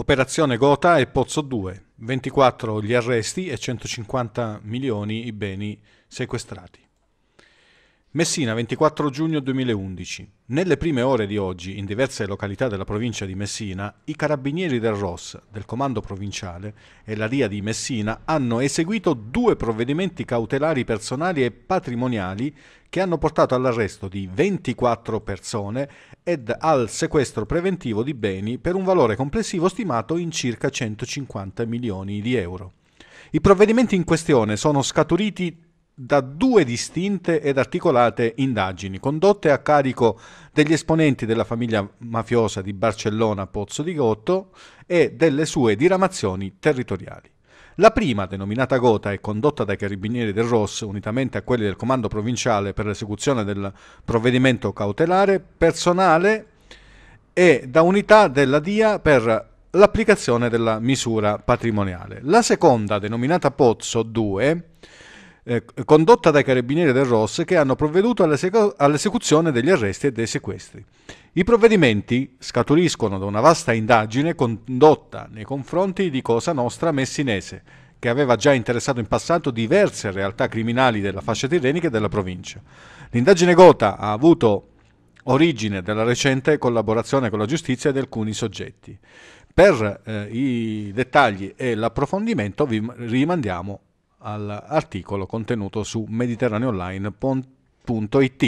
Operazione Gotha e Pozzo 2, 24 gli arresti e 150 milioni i beni sequestrati. Messina, 24 giugno 2011. Nelle prime ore di oggi, in diverse località della provincia di Messina, i carabinieri del ROS, del comando provinciale, e la D.I.A. di Messina hanno eseguito due provvedimenti cautelari personali e patrimoniali che hanno portato all'arresto di 24 persone ed al sequestro preventivo di beni per un valore complessivo stimato in circa 150 milioni di euro. I provvedimenti in questione sono scaturiti da due distinte ed articolate indagini condotte a carico degli esponenti della famiglia mafiosa di Barcellona Pozzo di Gotto e delle sue diramazioni territoriali. La prima, denominata Gotha e condotta dai carabinieri del ROS unitamente a quelli del comando provinciale per l'esecuzione del provvedimento cautelare personale e da unità della D.I.A. per l'applicazione della misura patrimoniale. La seconda, denominata Pozzo 2, condotta dai carabinieri del ROS che hanno provveduto all'esecuzione degli arresti e dei sequestri. I provvedimenti scaturiscono da una vasta indagine condotta nei confronti di Cosa Nostra Messinese, che aveva già interessato in passato diverse realtà criminali della fascia tirrenica e della provincia. L'indagine Gotha ha avuto origine dalla recente collaborazione con la giustizia di alcuni soggetti. Per i dettagli e l'approfondimento vi rimandiamo all'articolo contenuto su mediterraneoonline.it.